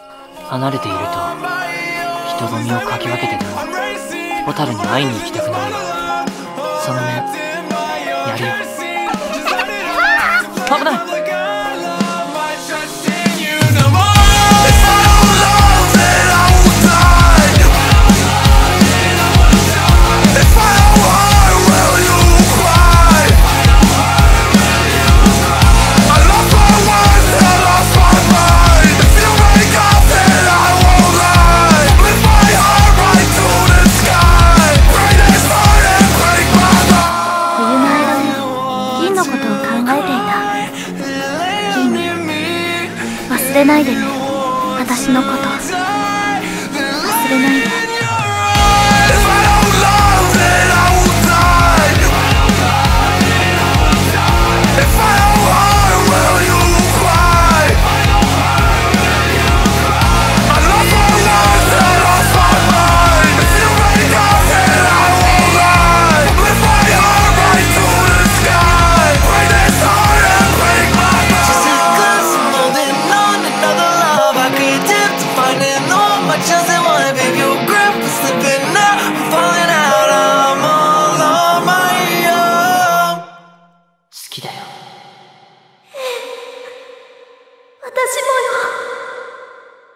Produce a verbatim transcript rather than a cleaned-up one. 離れていると人混みをかき分けてでも蛍に会いに行きたくなるよ。その目やるよ。危ない。忘れないでね、私のこと忘れないで。